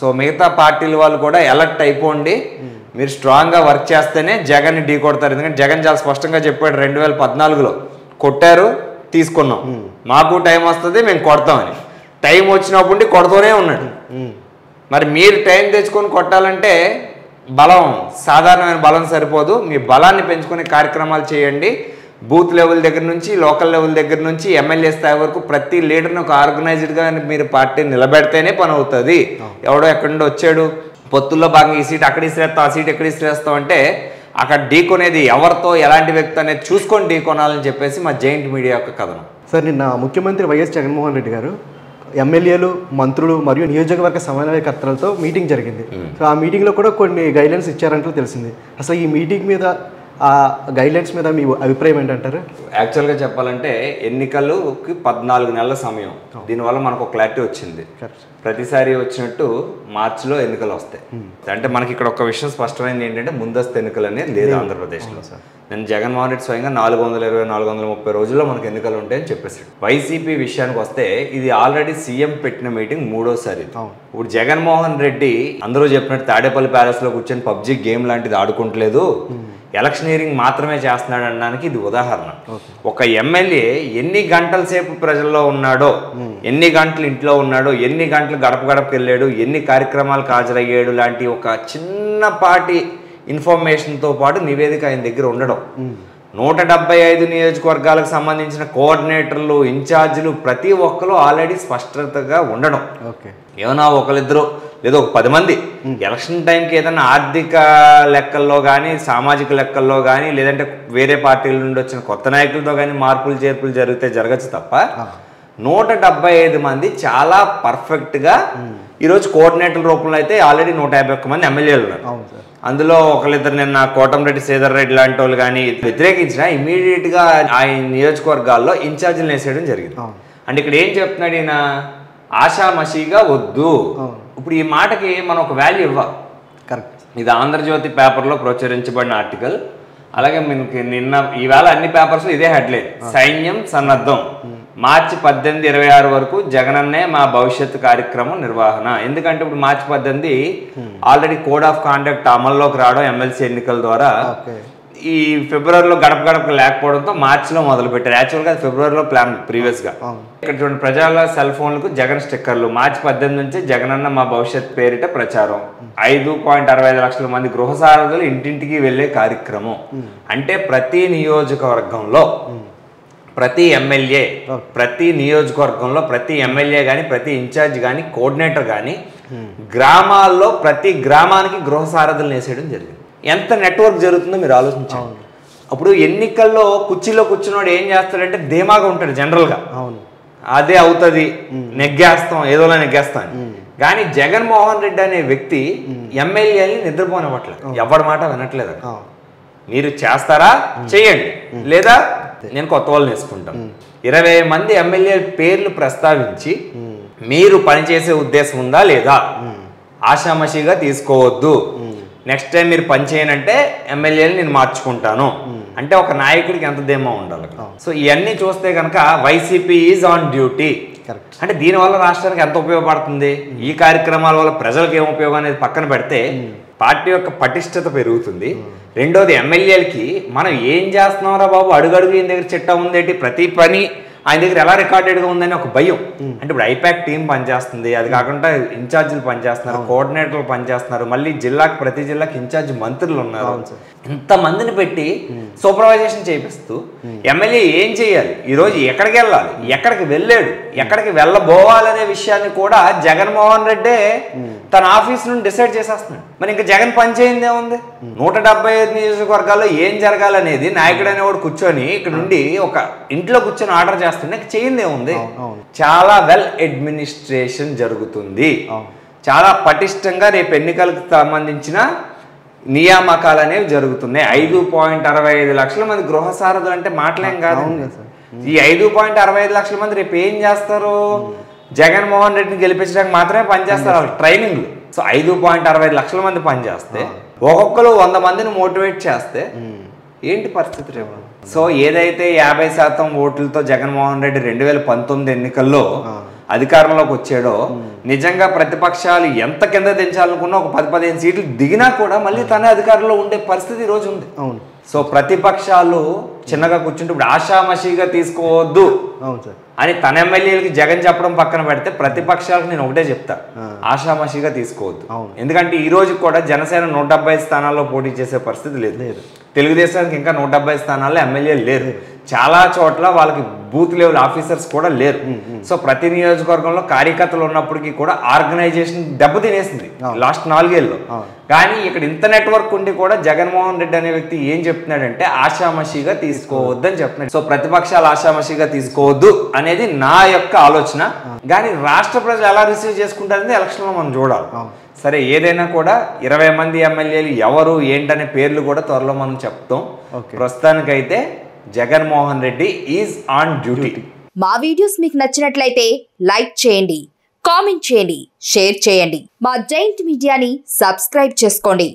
सो मिगता party वालू एलक्टी మీరు strong గా వర్క్ చేస్తేనే జగన్ ని ఢీకొడతారు. ఎందుకంటే జగన్ చాలా స్పష్టంగా చెప్పాడు 2014 లో కొట్టారు తీసుకున్నాం, మాకు టైం వస్తది మేము కొడతామని. టైం వచ్చినప్పుడు కొడతూనే ఉన్నాడు. మరి మీరు టైం తెచ్చుకొని కొట్టాలంటే బలం, సాధారణమైన బలం సరిపోదు. మీ బలాన్ని పెంచుకునే కార్యక్రమాలు చేయండి. బూత్ లెవెల్ దగ్గర నుంచి లోకల్ లెవెల్ దగ్గర నుంచి ఎమ్మెల్యే స్థాయి వరకు ప్రతి లీడర్‌ని ఒక ఆర్గనైజ్డ్ గా మీరు పార్టీ నిలబెడితేనే పని అవుతది. ఎవడో ఎక్కడి నుండి వచ్చాడు పొత్తుల్లో భాగంగా ఈ సీట్ అక్కడ ఇసిరేస్తాం ఆ సీట్ ఎక్కడ ఇసిరేస్తాం అంటే అక్కడ ఢీకొనేది ఎవరితో ఎలాంటి వ్యక్తి అనేది చూసుకొని ఢీకొనాలని చెప్పేసి మా జైంట్ మీడియా యొక్క కథనం. సార్, నిన్న ముఖ్యమంత్రి వైఎస్ జగన్మోహన్ రెడ్డి గారు ఎమ్మెల్యేలు, మంత్రులు మరియు నియోజకవర్గ సమన్వయకర్తలతో మీటింగ్ జరిగింది. సో ఆ మీటింగ్లో కూడా కొన్ని గైడ్లైన్స్ ఇచ్చారంటూ తెలిసింది. అసలు ఈ మీటింగ్ మీద, ఆ గైడ్లైన్స్ మీద మీ అభిప్రాయం ఏంటంటారు? యాక్చువల్గా చెప్పాలంటే ఎన్నికలకి 14 నెలల సమయం, దీనివల్ల మనకు క్లారిటీ వచ్చింది. ప్రతిసారి వచ్చినట్టు మార్చిలో ఎన్నికలు వస్తాయి అంటే మనకి ఇక్కడ ఒక విషయం స్పష్టమైంది ఏంటంటే ముందస్తు ఎన్నికలు అనేది లేదు ఆంధ్రప్రదేశ్లో. నేను జగన్మోహన్ రెడ్డి స్వయంగా 420-430 రోజుల్లో మనకు ఎన్నికలు ఉంటాయని చెప్పేసాడు. వైసీపీ విషయానికి వస్తే ఇది ఆల్రెడీ సీఎం పెట్టిన మీటింగ్ మూడోసారి. ఇప్పుడు జగన్మోహన్ రెడ్డి అందరూ చెప్పినట్టు తాడేపల్లి ప్యాలెస్లో కూర్చొని పబ్జీ గేమ్ లాంటిది ఆడుకుంటలేదు, ఎలక్షనీరింగ్ మాత్రమే చేస్తున్నాడు అనడానికి ఇది ఉదాహరణ. ఒక ఎమ్మెల్యే ఎన్ని గంటల సేపు ప్రజల్లో ఉన్నాడో, ఎన్ని గంటలు ఇంట్లో ఉన్నాడో, ఎన్ని గంటలు గడప గడపకి వెళ్ళాడు, ఎన్ని కార్యక్రమాలకు హాజరయ్యాడు లాంటి ఒక చిన్నపాటి ఇన్ఫర్మేషన్తో పాటు నివేదిక ఆయన దగ్గర ఉండడం, 175 నియోజకవర్గాలకు సంబంధించిన కోఆర్డినేటర్లు, ఇన్ఛార్జీలు ప్రతి ఒక్కరు ఆల్రెడీ స్పష్టతగా ఉండడం. ఏమైనా ఒకరిద్దరు లేదా ఒక 10 మంది ఎలక్షన్ టైంకి ఏదైనా ఆర్థిక లెక్కల్లో కానీ, సామాజిక లెక్కల్లో కానీ, లేదంటే వేరే పార్టీల నుండి వచ్చిన కొత్త నాయకులతో కానీ మార్పులు చేర్పులు జరిగితే జరగచ్చు తప్ప 175 మంది చాలా పర్ఫెక్ట్గా ఈరోజు కోఆర్డినేటర్ రూపంలో అయితే ఆల్రెడీ 151 మంది ఎమ్మెల్యేలు ఉన్నారు. అందులో ఒకరిద్దరు నిన్న కోటంరెడ్డి శ్రీధర్ రెడ్డి లాంటి వాళ్ళు కానీ వ్యతిరేకించిన ఇమీడియట్గా ఆ నియోజకవర్గాల్లో ఇన్ఛార్జీలు వేసేయడం జరిగింది. అంటే ఇక్కడ ఏం చెప్తున్నాడు ఈయన, ఆషామషిగా వద్దు. ఇప్పుడు ఈ మాటకి మనం ఒక వాల్యూ ఇవ్వాలి. కరెక్ట్. ఇది ఆంధ్రజ్యోతి పేపర్లో ప్రచురించబడిన ఆర్టికల్. అలాగే మనకి నిన్న ఈవేళ అన్ని పేపర్స్లో ఇదే హెడ్లైన్, సైన్యం సన్నద్ధం, మార్చి 18-26 వరకు జగనన్నే మా భవిష్యత్తు కార్యక్రమం నిర్వహణ. ఎందుకంటే ఇప్పుడు మార్చి 18 ఆల్రెడీ కోడ్ ఆఫ్ కాండక్ట్ అమల్లోకి రావడం ఎమ్మెల్సీ ఎన్నికల ద్వారా, ఈ ఫిబ్రవరిలో గడప గడప లేకపోవడంతో మార్చిలో మొదలు పెట్టారు. యాక్చువల్గా ఫిబ్రవరిలో ప్లాన్ ప్రీవియస్గా. ఇక్కడ చూడండి, ప్రజల సెల్ ఫోన్లకు జగన్ స్టిక్కర్లు, మార్చి 18 నుంచి జగనన్న మా భవిష్యత్ పేరిట ప్రచారం, 5.65 లక్షల మంది గృహ సారథులు ఇంటింటికి వెళ్ళే కార్యక్రమం. అంటే ప్రతి నియోజకవర్గంలో ప్రతి ఎమ్మెల్యే, ప్రతి నియోజకవర్గంలో ప్రతి ఎమ్మెల్యే కానీ, ప్రతి ఇన్ఛార్జ్ కానీ, కోఆర్డినేటర్ కానీ గ్రామాల్లో ప్రతి గ్రామానికి గృహ సారథులు వేసేయడం జరిగింది. ఎంత నెట్వర్క్ జరుగుతుందో మీరు ఆలోచించండి. అప్పుడు ఎన్నికల్లో కుర్చీలో కూర్చున్నోడు ఏం చేస్తాడంటే ధీమాగా ఉంటాడు జనరల్గా, అదే అవుతుంది, నెగ్గేస్తాం, ఏదోలా నెగ్గేస్తాం. కానీ జగన్మోహన్ రెడ్డి అనే వ్యక్తి ఎమ్మెల్యేని నిద్రపోనివ్వట్లేదు, ఎవరి మాట వినట్లేదు. మీరు చేస్తారా చేయండి, లేదా నేను కొత్త వాళ్ళని వేసుకుంటాను. 20 మంది ఎమ్మెల్యే పేర్లు ప్రస్తావించి మీరు పనిచేసే ఉద్దేశం ఉందా లేదా, ఆషామషిగా తీసుకోవద్దు, నెక్స్ట్ టైం మీరు పని చేయనంటే ఎమ్మెల్యేని నేను మార్చుకుంటాను అంటే ఒక నాయకుడికి ఎంత ధీమా ఉండాలి. సో ఇవన్నీ చూస్తే కనుక వైసీపీ ఈజ్ ఆన్ డ్యూటీ. అంటే దీనివల్ల రాష్ట్రానికి ఎంత ఉపయోగపడుతుంది, ఈ కార్యక్రమాల వల్ల ప్రజలకు ఏం ఉపయోగం అనేది పక్కన పెడితే పార్టీ యొక్క పటిష్టత పెరుగుతుంది. రెండోది, ఎమ్మెల్యేలకి మనం ఏం చేస్తున్నాం రా బాబు, అడుగడుగు ఈయన దగ్గర చిట్టా ఉందేంటి, ప్రతి పని ఆయన దగ్గర ఎలా రికార్డెడ్గా ఉందని ఒక భయం. అంటే ఇప్పుడు ఐపాక్ టీం పనిచేస్తుంది, అది కాకుండా ఇన్ఛార్జీలు పనిచేస్తున్నారు, కోఆర్డినేటర్లు పనిచేస్తున్నారు, మళ్ళీ జిల్లాకు ప్రతి జిల్లాకి ఇన్ఛార్జ్ మంత్రులు ఉన్నారు. ఇంతమందిని పెట్టి సూపర్వైజేషన్ చేపిస్తూ ఎమ్మెల్యే ఏం చేయాలి, ఈరోజు ఎక్కడికి వెళ్ళాలి, ఎక్కడికి వెళ్ళాడు, ఎక్కడికి వెళ్ళబోవాలనే విషయాన్ని కూడా జగన్మోహన్ రెడ్డే తన ఆఫీస్ నుండి డిసైడ్ చేసేస్తున్నాడు. మరి ఇంకా జగన్ పని చేయిందే ఉంది. 175 నియోజకవర్గాల్లో ఏం జరగాలనేది నాయకుడు అనేవాడు కూర్చొని ఇక్కడ నుండి ఒక ఇంట్లో కూర్చొని ఆర్డర్ చేస్తుంటే చేయిందే ఉంది. చాలా వెల్ అడ్మినిస్ట్రేషన్ జరుగుతుంది, చాలా పటిష్టంగా రేపు ఎన్నికలకు సంబంధించిన నియామకాలు అనేవి జరుగుతున్నాయి. 5.65 లక్షల మంది గృహ సారథులు అంటే మాటలేం కాదు. ఈ 5.65 లక్షల మంది రేపు ఏం చేస్తారు, జగన్మోహన్ రెడ్డిని గెలిపించడానికి మాత్రమే పనిచేస్తారు, వాళ్ళు ట్రైనింగ్లు. సో 5.65 లక్షల మంది పనిచేస్తే ఒక్కొక్కరు 100 మందిని మోటివేట్ చేస్తే ఏంటి పరిస్థితి రేపు? సో ఏదైతే 50% ఓట్లతో జగన్మోహన్ రెడ్డి 2019 ఎన్నికల్లో అధికారంలోకి వచ్చేడో నిజంగా ప్రతిపక్షాలు ఎంత కింద దించాలనుకున్నా ఒక 10-15 సీట్లు దిగినా కూడా మళ్ళీ తనే అధికారంలో ఉండే పరిస్థితి ఈ రోజు ఉంది. అవును. సో ప్రతిపక్షాలు చిన్నగా కూర్చుంటే ఇప్పుడు ఆశామషిగా తీసుకోవద్దు. అవును సార్. అని తన ఎమ్మెల్యేలకు జగన్ చెప్పడం పక్కన పెడితే ప్రతిపక్షాలకు నేను ఒకటే చెప్తా, ఆశామషిగా తీసుకోవద్దు. ఎందుకంటే ఈ రోజు కూడా జనసేన 170 స్థానాల్లో పోటీ చేసే పరిస్థితి లేదు. తెలుగుదేశానికి ఇంకా 170 స్థానాల్లో ఎమ్మెల్యేలు లేరు. చాలా చోట్ల వాళ్ళకి బూత్ లెవెల్ ఆఫీసర్స్ కూడా లేరు. సో ప్రతి నియోజకవర్గంలో కార్యకర్తలు ఉన్నప్పటికీ కూడా ఆర్గనైజేషన్ దెబ్బతినేసింది లాస్ట్ 4 ఏళ్ళలో. కానీ ఇక్కడ ఇంత నెట్వర్క్ ఉండి కూడా జగన్మోహన్ రెడ్డి అనే వ్యక్తి ఏం చెప్తున్నాడంటే ఆశామషిగా తీసుకోవద్దు అని చెప్తున్నాడు. సో ప్రతిపక్షాలు ఆశామషిగా తీసుకోవద్దు అనేది నా యొక్క ఆలోచన. కానీ రాష్ట్ర ప్రజలు ఎలా రిసీవ్ చేసుకుంటారనేది ఎలక్షన్లో మనం చూడాలి. సరే ఏదైనా కూడా 20 మంది ఎమ్మెల్యేలు ఎవరు ఏంటనే పేర్లు కూడా త్వరలో మనం చెప్తాం. ప్రస్తుతానికైతే Jaganmohan Reddy is on duty. మా వీడియోస్ మీకు నచ్చినట్లయితే లైక్ చేయండి, కామెంట్ చేయండి, షేర్ చేయండి. మా జైంట్ మీడియాని సబ్స్క్రైబ్ చేసుకోండి.